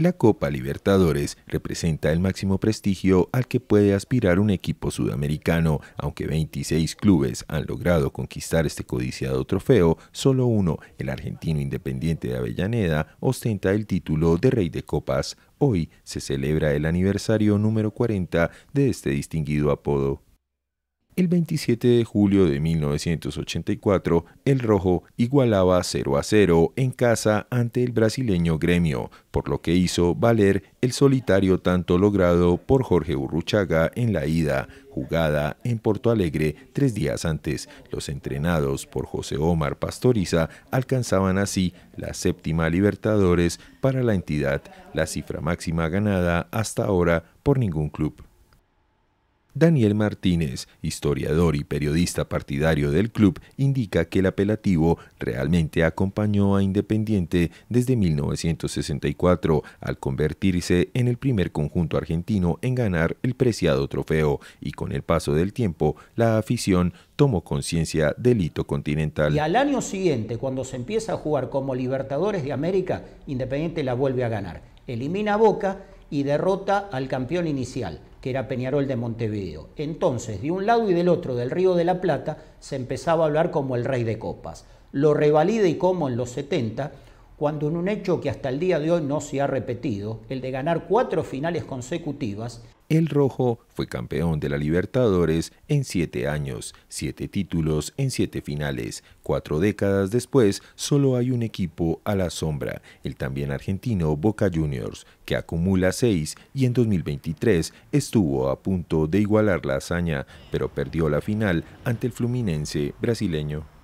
La Copa Libertadores representa el máximo prestigio al que puede aspirar un equipo sudamericano. Aunque 26 clubes han logrado conquistar este codiciado trofeo, solo uno, el argentino Independiente de Avellaneda, ostenta el título de Rey de Copas. Hoy se celebra el aniversario número 40 de este distinguido apodo. El 27 de julio de 1984, el Rojo igualaba 0-0 en casa ante el brasileño Gremio, por lo que hizo valer el solitario tanto logrado por Jorge Burruchaga en la ida, jugada en Porto Alegre 3 días antes. Los entrenados por José Omar Pastoriza alcanzaban así la 7ª Libertadores para la entidad, la cifra máxima ganada hasta ahora por ningún club. Daniel Martínez, historiador y periodista partidario del club, indica que el apelativo realmente acompañó a Independiente desde 1964, al convertirse en el primer conjunto argentino en ganar el preciado trofeo, y con el paso del tiempo la afición tomó conciencia del hito continental. Y al año siguiente, cuando se empieza a jugar como Libertadores de América, Independiente la vuelve a ganar, elimina a Boca y derrota al campeón inicial, que era Peñarol de Montevideo. Entonces, de un lado y del otro del Río de la Plata, se empezaba a hablar como el Rey de Copas. Lo revalida y como en los 70, cuando en un hecho que hasta el día de hoy no se ha repetido, el de ganar 4 finales consecutivas, el Rojo fue campeón de la Libertadores en 7 años, 7 títulos en 7 finales. 4 décadas después, solo hay un equipo a la sombra, el también argentino Boca Juniors, que acumula 6 y en 2023 estuvo a punto de igualar la hazaña, pero perdió la final ante el Fluminense brasileño.